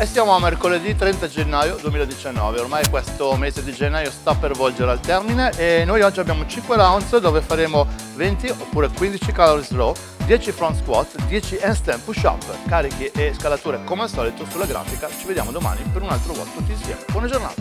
E siamo a mercoledì 30 gennaio 2019, ormai questo mese di gennaio sta per volgere al termine e noi oggi abbiamo 5 rounds dove faremo 20 oppure 15 calorie slow, 10 front squat, 10 handstand push up, carichi e scalature come al solito sulla grafica. Ci vediamo domani per un altro WOD tutti insieme. Buona giornata!